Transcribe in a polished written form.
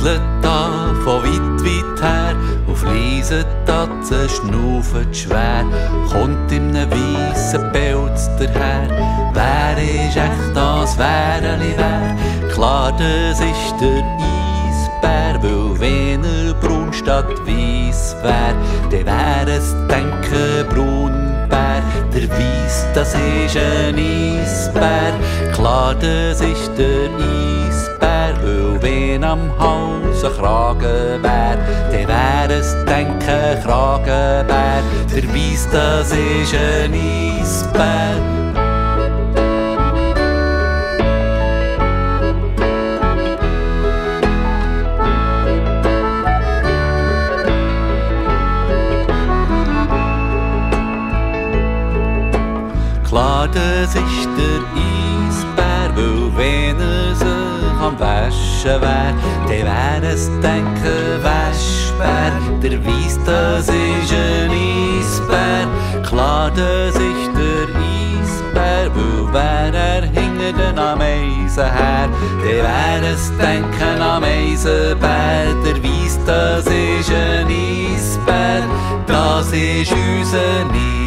wandelt da von weit, weit her und flieset Tatzen, schnaufet schwer. Kommt in einem weissen Pelz daher. Wer ist echt das Wäreli-Wär? Klar, das ist der Eisbär, weil wenn er braun statt weiss wär, dann wär es denken Braunbär. Der Weiss, das ist ein Eisbär. Klar, das ist der Eisbär, weil wenn am Hals ein Kragen wär, dann wär es denken Kragenbär. Der Weiss, das ist ein Eisbär. Klar, das ist der Eisbär, weil wenn er sich am Waschen wär, dann wär es denken Waschbär. Der Weiss, das ist ein Eisbär. Klar, das ist der Eisbär, weil wär er hinter den Ameisen her, dann wär es denken Ameisenbär. Der Weiss, das ist ein Eisbär, das ist unser Eisbär.